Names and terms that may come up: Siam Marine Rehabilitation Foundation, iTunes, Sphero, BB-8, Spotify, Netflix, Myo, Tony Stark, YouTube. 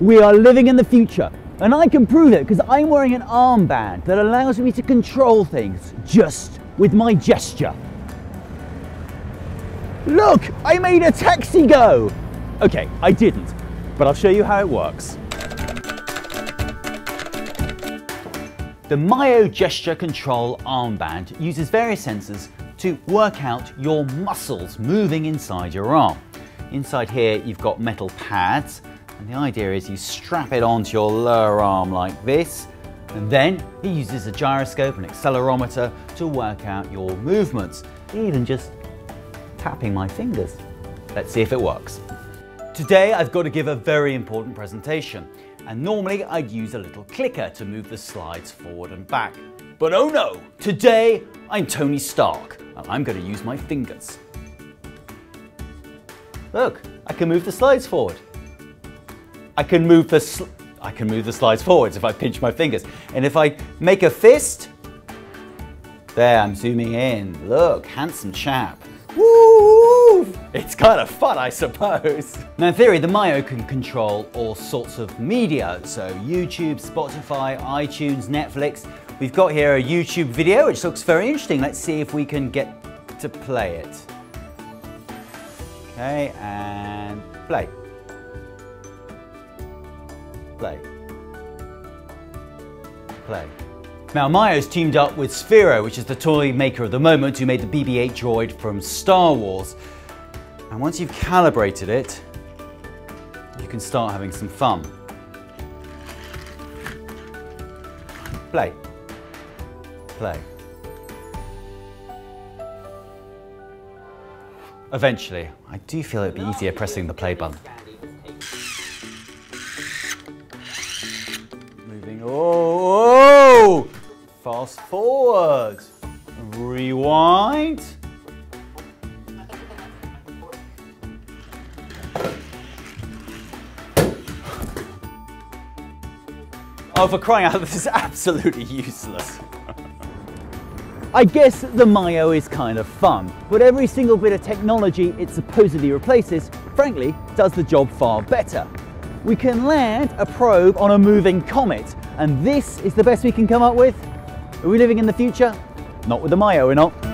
We are living in the future, and I can prove it because I'm wearing an armband that allows me to control things just with my gesture. Look, I made a taxi go! Okay, I didn't, but I'll show you how it works. The Myo gesture control armband uses various sensors to work out your muscles moving inside your arm. Inside here, you've got metal pads, and the idea is you strap it onto your lower arm like this, and then it uses a gyroscope and accelerometer to work out your movements, even just tapping my fingers. Let's see if it works. Today, I've got to give a very important presentation, and normally I'd use a little clicker to move the slides forward and back. But oh no, today I'm Tony Stark, and I'm going to use my fingers. Look, I can move the slides forward. I can move the slides forwards if I pinch my fingers. And if I make a fist, there, I'm zooming in. Look, handsome chap. Woo! It's kind of fun, I suppose. Now, in theory, the Myo can control all sorts of media. So YouTube, Spotify, iTunes, Netflix. We've got here a YouTube video, which looks very interesting. Let's see if we can get to play it. Okay, and play. Play. Play. Now Myo's teamed up with Sphero, which is the toy maker of the moment who made the BB-8 droid from Star Wars. And once you've calibrated it, you can start having some fun. Play. Play. Eventually, I do feel it'd be easier pressing the play button. Oh, fast forward, rewind. Oh, for crying out, this is absolutely useless. I guess the Myo is kind of fun, but every single bit of technology it supposedly replaces, frankly, does the job far better. We can land a probe on a moving comet, and this is the best we can come up with? Are we living in the future? Not with the Myo, we're not.